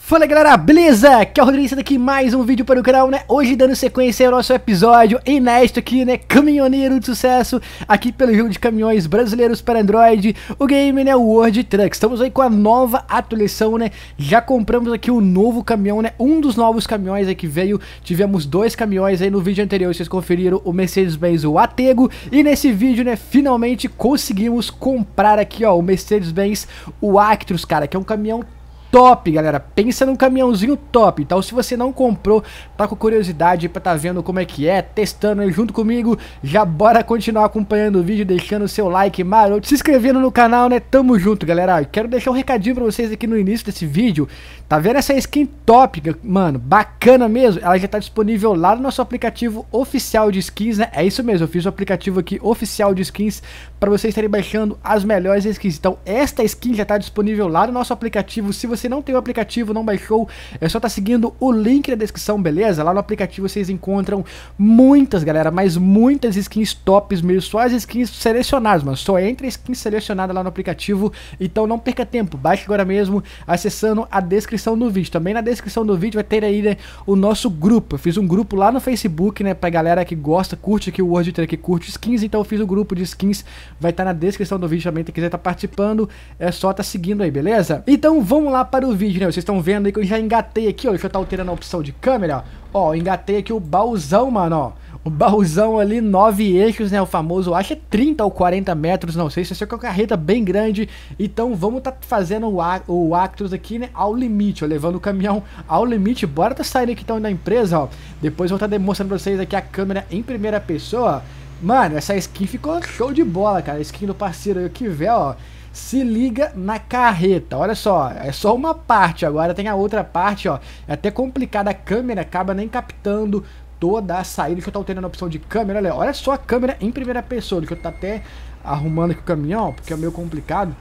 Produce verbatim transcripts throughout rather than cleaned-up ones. Fala galera, beleza? Que é o Rodrigo daqui, mais um vídeo para o canal, né? Hoje dando sequência ao nosso episódio inédito aqui, né? Caminhoneiro de sucesso, aqui pelo jogo de caminhões brasileiros para Android, o game, né? O World Truck. Estamos aí com a nova atualização, né? Já compramos aqui o novo caminhão, né? Um dos novos caminhões aí que veio, tivemos dois caminhões aí no vídeo anterior, vocês conferiram o Mercedes-Benz, o Atego. E nesse vídeo, né? Finalmente conseguimos comprar aqui, ó, o Mercedes-Benz, o Actros, cara, que é um caminhão top, galera, pensa num caminhãozinho top. Então se você não comprou, tá com curiosidade pra tá vendo como é que é, testando aí junto comigo, já bora continuar acompanhando o vídeo, deixando o seu like maroto, se inscrevendo no canal, né? Tamo junto, galera. Quero deixar um recadinho pra vocês aqui no início desse vídeo. Tá vendo essa skin top, mano, bacana mesmo? Ela já tá disponível lá no nosso aplicativo oficial de skins, né? É isso mesmo, eu fiz o aplicativo aqui oficial de skins pra vocês estarem baixando as melhores skins. Então esta skin já tá disponível lá no nosso aplicativo. Se você Se não tem o aplicativo, não baixou, é só tá seguindo o link na descrição, beleza? Lá no aplicativo vocês encontram muitas, galera, mas muitas skins tops mesmo, só as skins selecionadas, mano. Só entra skin selecionada lá no aplicativo, então não perca tempo, baixe agora mesmo, acessando a descrição do vídeo. Também na descrição do vídeo vai ter aí, né, o nosso grupo. Eu fiz um grupo lá no Facebook, né, pra galera que gosta, curte aqui o World Truck, que curte skins, então eu fiz o grupo de skins, vai estar tá na descrição do vídeo também, quem quiser tá participando, é só tá seguindo aí, beleza? Então vamos lá para o vídeo, né? Vocês estão vendo aí que eu já engatei aqui, ó. Deixa eu estar alterando a opção de câmera, ó. Ó, engatei aqui o Bauzao, mano, ó. O Bauzão ali, nove eixos, né? O famoso, acho que é trinta ou quarenta metros, não sei, se é que é uma carreta bem grande. Então vamos tá fazendo o, o Actros aqui, né? Ao limite, ó, levando o caminhão ao limite. Bora tá saindo aqui então da empresa, ó. Depois vou tá demonstrando pra vocês aqui a câmera em primeira pessoa. Mano, essa skin ficou show de bola, cara. A skin do parceiro aí, que véu, ó. Se liga na carreta, olha só, é só uma parte, agora tem a outra parte, ó, é até complicada a câmera, acaba nem captando toda a saída. Deixa eu estar alterando a opção de câmera, olha, olha só a câmera em primeira pessoa, deixa eu estar até arrumando aqui o caminhão, porque é meio complicado.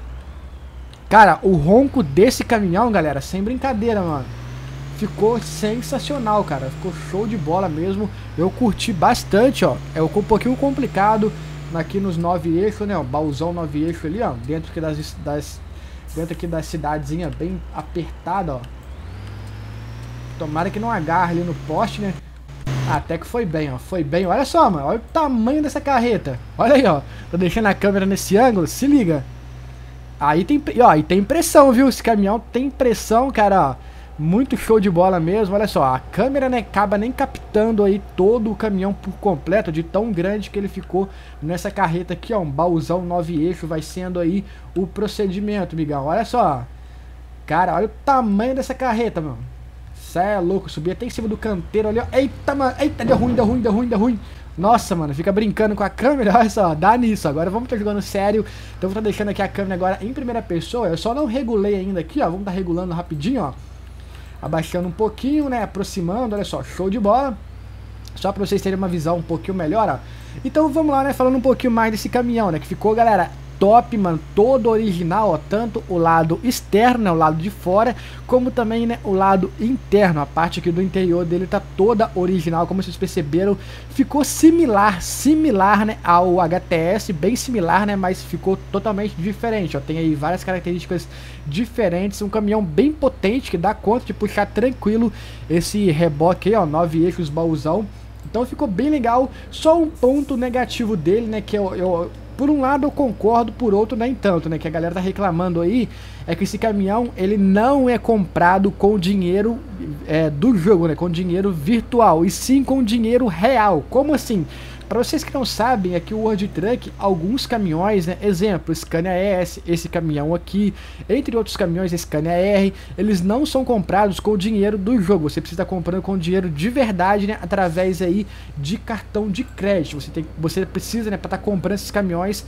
Cara, o ronco desse caminhão, galera, sem brincadeira, mano, ficou sensacional, cara, ficou show de bola mesmo, eu curti bastante, ó, é um pouquinho complicado aqui nos nove eixos, né, o Bauzão nove eixos ali, ó, dentro aqui das, das dentro aqui da cidadezinha bem apertada, ó, tomara que não agarre ali no poste, né, até que foi bem, ó, foi bem, olha só, mano, olha o tamanho dessa carreta, olha aí, ó, tô deixando a câmera nesse ângulo, se liga, aí tem, ó, e tem pressão, viu, esse caminhão tem pressão, cara, ó, muito show de bola mesmo, olha só, a câmera, né, acaba nem captando aí todo o caminhão por completo, de tão grande que ele ficou nessa carreta aqui, ó, um Bauzão nove eixos, vai sendo aí o procedimento, migão, olha só, cara, olha o tamanho dessa carreta, mano, cê é louco, subi até em cima do canteiro ali, ó, eita, mano, eita, deu ruim, deu ruim, deu ruim, deu ruim, nossa, mano, fica brincando com a câmera, olha só, dá nisso. Agora vamos estar jogando sério, então vou estar deixando aqui a câmera agora em primeira pessoa, eu só não regulei ainda aqui, ó, vamos estar regulando rapidinho, ó, abaixando um pouquinho, né, aproximando, olha só, show de bola, só pra vocês terem uma visão um pouquinho melhor, ó. Então vamos lá, né, falando um pouquinho mais desse caminhão, né, que ficou, galera, top, mano, todo original, ó, tanto o lado externo, né, o lado de fora, como também, né, o lado interno, a parte aqui do interior dele tá toda original, como vocês perceberam, ficou similar, similar, né, ao H T S, bem similar, né, mas ficou totalmente diferente, ó, tem aí várias características diferentes, um caminhão bem potente, que dá conta de puxar tranquilo esse reboque aí, ó, nove eixos, Bauzão, então ficou bem legal, só um ponto negativo dele, né, que eu... eu por um lado eu concordo, por outro nem tanto, né, que a galera tá reclamando aí, é que esse caminhão, ele não é comprado com dinheiro é, do jogo, né, com dinheiro virtual, e sim com dinheiro real. Como assim? Para vocês que não sabem, é que o World Truck, alguns caminhões, né, exemplo, Scania S, esse caminhão aqui, entre outros caminhões, Scania R, eles não são comprados com o dinheiro do jogo, você precisa estar comprando com dinheiro de verdade, né, através aí de cartão de crédito, você, tem, você precisa, né, para estar comprando esses caminhões,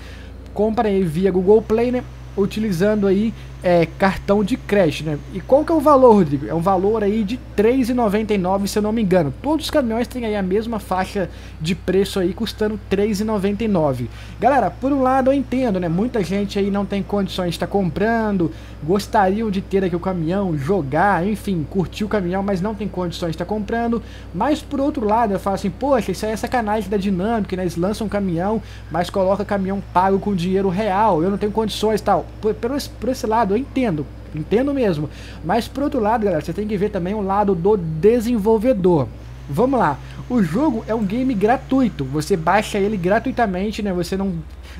compra aí via Google Play, né, utilizando aí é, cartão de crédito, né? E qual que é o valor, Rodrigo? É um valor aí de três reais e noventa e nove centavos, se eu não me engano. Todos os caminhões têm aí a mesma faixa de preço aí, custando três reais e noventa e nove centavos. Galera, por um lado eu entendo, né? Muita gente aí não tem condições de estar comprando, gostariam de ter aqui o caminhão, jogar, enfim, curtir o caminhão, mas não tem condições de estar comprando. Mas por outro lado eu falo assim, poxa, isso aí é sacanagem da Dinâmica, né? Eles lançam um caminhão, mas coloca caminhão pago com dinheiro real, eu não tenho condições e tal. Por, por esse lado eu entendo, entendo mesmo, mas por outro lado, galera, você tem que ver também o lado do desenvolvedor. Vamos lá, o jogo é um game gratuito, você baixa ele gratuitamente, né? Você não,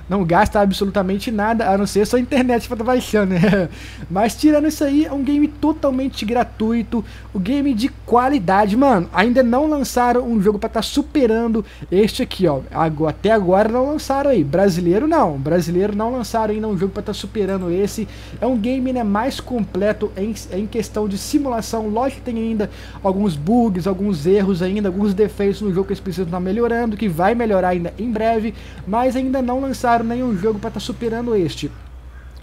não gasta absolutamente nada, a não ser sua internet para estar baixando, né? Mas tirando isso aí, é um game totalmente gratuito, um game de qualidade, mano. Ainda não lançaram um jogo para estar superando este aqui, ó. Até agora não lançaram aí, brasileiro não, brasileiro não lançaram ainda um jogo para estar superando esse. É um game, né, mais completo em, em questão de simulação, lógico que tem ainda alguns bugs, alguns erros ainda, alguns defeitos no jogo que eles precisam estar melhorando, que vai melhorar ainda em breve, mas ainda não lançaram nenhum jogo para estar superando este.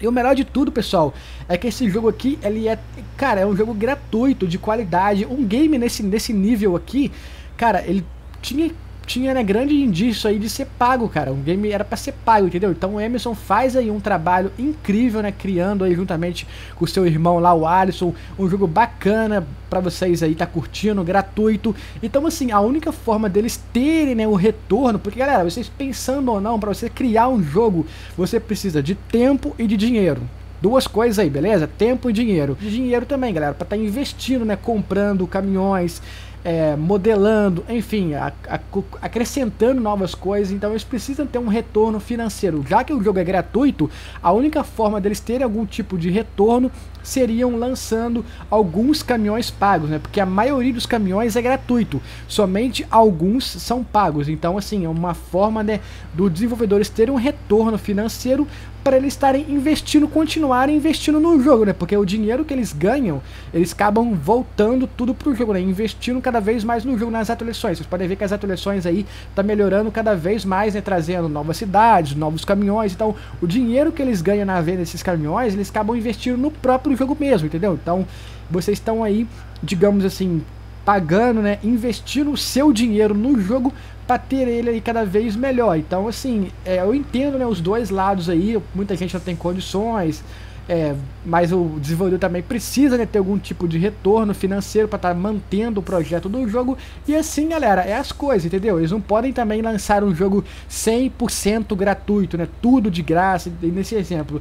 E o melhor de tudo, pessoal, é que esse jogo aqui, ele é, cara, é um jogo gratuito, de qualidade, um game nesse, nesse nível aqui, cara, ele tinha... tinha, né, grande indício aí de ser pago, cara. O game era pra ser pago, entendeu? Então o Emerson faz aí um trabalho incrível, né, criando aí juntamente com o seu irmão lá, o Alisson, um jogo bacana pra vocês aí, tá curtindo, gratuito. Então assim, a única forma deles terem, né, o retorno, porque galera, vocês pensando ou não, pra você criar um jogo, você precisa de tempo e de dinheiro. Duas coisas aí, beleza? Tempo e dinheiro. E dinheiro também, galera, pra tá investindo, né, comprando caminhões, É, modelando, enfim, a, a, acrescentando novas coisas. Então eles precisam ter um retorno financeiro. Já que o jogo é gratuito, a única forma deles terem algum tipo de retorno seriam lançando alguns caminhões pagos, né? Porque a maioria dos caminhões é gratuito, somente alguns são pagos. Então assim, é uma forma, né, dos desenvolvedores terem um retorno financeiro para eles estarem investindo, continuarem investindo no jogo, né? Porque o dinheiro que eles ganham, eles acabam voltando tudo pro jogo, né? Investindo cada vez mais no jogo, nas atualizações. Vocês podem ver que as atualizações aí tá melhorando cada vez mais, né? Trazendo novas cidades, novos caminhões. Então, o dinheiro que eles ganham na venda desses caminhões, eles acabam investindo no próprio jogo mesmo, entendeu? Então, vocês estão aí, digamos assim, pagando, né? Investindo o seu dinheiro no jogo para ter ele aí cada vez melhor. Então, assim, é, eu entendo, né, os dois lados aí. Muita gente não tem condições, é, mas o desenvolvedor também precisa, né, ter algum tipo de retorno financeiro para estar mantendo o projeto do jogo. E assim, galera, é as coisas, entendeu? Eles não podem também lançar um jogo cem por cento gratuito, né? Tudo de graça, nesse exemplo.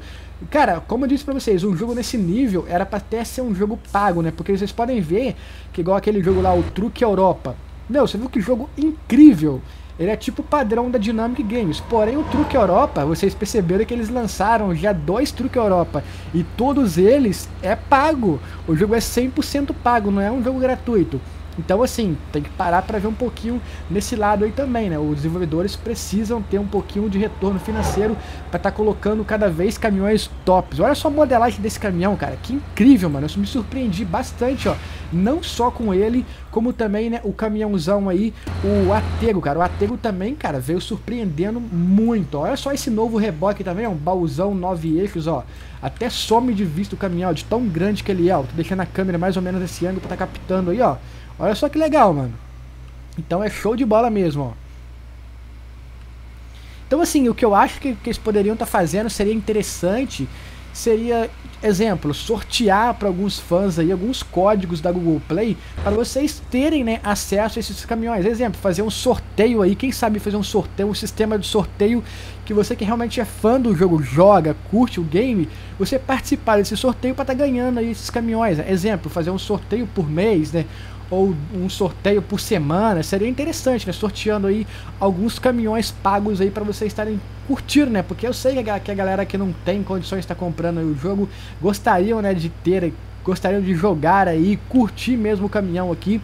Cara, como eu disse pra vocês, um jogo nesse nível era pra até ser um jogo pago, né? Porque vocês podem ver que igual aquele jogo lá, o Truque Europa. Meu, você viu que jogo incrível! Ele é tipo padrão da Dynamic Games. Porém, o Truque Europa, vocês perceberam que eles lançaram já dois Truque Europa. E todos eles é pago. O jogo é cem por cento pago, não é um jogo gratuito. Então assim, tem que parar para ver um pouquinho nesse lado aí também, né? Os desenvolvedores precisam ter um pouquinho de retorno financeiro para estar colocando cada vez caminhões tops. Olha só a modelagem desse caminhão, cara, que incrível, mano. Eu me surpreendi bastante, ó, não só com ele, como também, né, o caminhãozão aí, o Atego, cara. O Atego também, cara, veio surpreendendo muito. Olha só esse novo reboque também, ó, um Bauzão nove eixos, ó. Até some de vista o caminhão, de tão grande que ele é, ó. Tô deixando a câmera mais ou menos nesse ângulo para tá captando aí, ó. Olha só que legal, mano. Então é show de bola mesmo, ó. Então assim, o que eu acho que, que eles poderiam estar tá fazendo seria interessante, seria, exemplo, sortear para alguns fãs aí, alguns códigos da Google Play, para vocês terem, né, acesso a esses caminhões. Exemplo, fazer um sorteio aí, quem sabe fazer um sorteio, um sistema de sorteio, que você que realmente é fã do jogo, joga, curte o game, você participar desse sorteio para estar tá ganhando aí esses caminhões. Exemplo, fazer um sorteio por mês, né, ou um sorteio por semana, seria interessante, né, sorteando aí alguns caminhões pagos aí para vocês estarem curtindo, né, porque eu sei que a galera que não tem condições de estar comprando aí o jogo, gostariam, né, de ter, gostariam de jogar aí, curtir mesmo o caminhão aqui.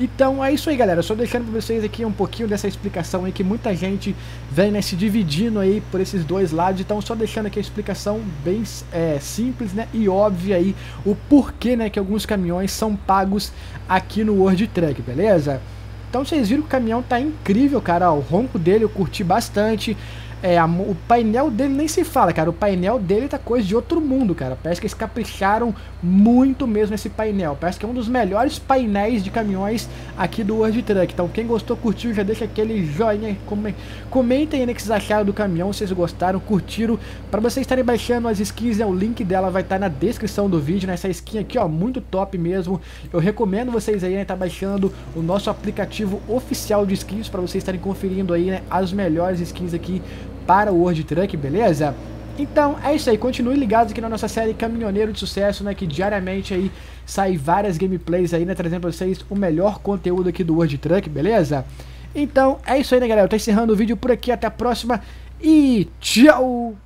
Então é isso aí, galera, só deixando pra vocês aqui um pouquinho dessa explicação aí, que muita gente vem, né, se dividindo aí por esses dois lados. Então só deixando aqui a explicação bem é, simples, né, e óbvia aí, o porquê, né, que alguns caminhões são pagos aqui no World Truck, beleza? Então vocês viram que o caminhão tá incrível, cara, ó, o ronco dele eu curti bastante. É, a, o painel dele nem se fala, cara. O painel dele tá coisa de outro mundo, cara. Parece que eles capricharam muito mesmo nesse painel. Parece que é um dos melhores painéis de caminhões aqui do World Truck. Então quem gostou, curtiu, já deixa aquele joinha. Comentem aí, né, que vocês acharam do caminhão, se vocês gostaram, curtiram. Pra vocês estarem baixando as skins, né, o link dela vai estar tá na descrição do vídeo, né? Essa skin aqui, ó, muito top mesmo. Eu recomendo vocês aí, né, tá baixando o nosso aplicativo oficial de skins pra vocês estarem conferindo aí, né, as melhores skins aqui para o World Truck, beleza? Então é isso aí, continue ligados aqui na nossa série Caminhoneiro de Sucesso, né, que diariamente aí sai várias gameplays aí, né, trazendo pra vocês o melhor conteúdo aqui do World Truck, beleza? Então é isso aí, né, galera, eu tô encerrando o vídeo por aqui, até a próxima e tchau!